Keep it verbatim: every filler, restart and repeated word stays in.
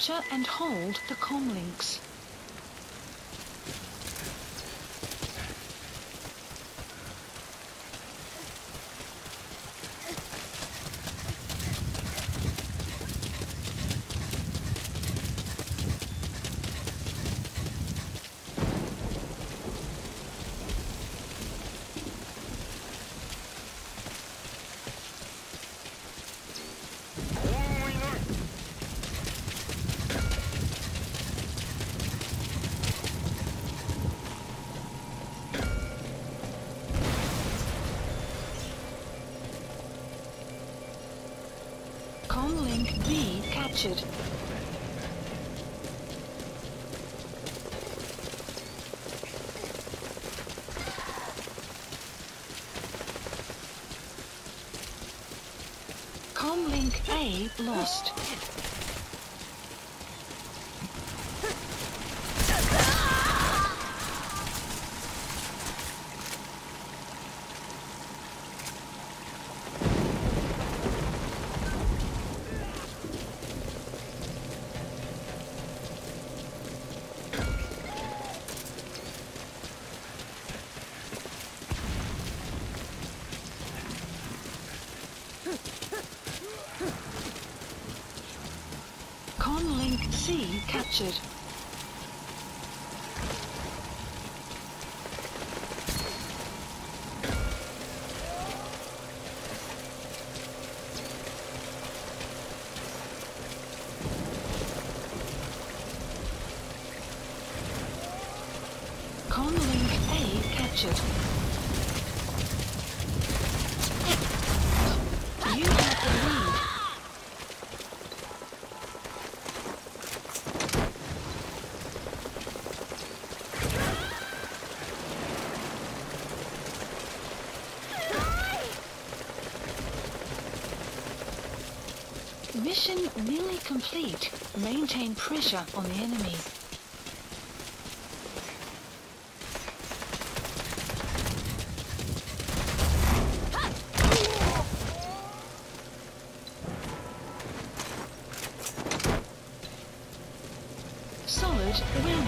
Capture and hold the comm links. Be captured. Comlink A lost. Comlink C captured. Comlink A captured. You have the lead. Mission nearly complete. Maintain pressure on the enemy. Solid win.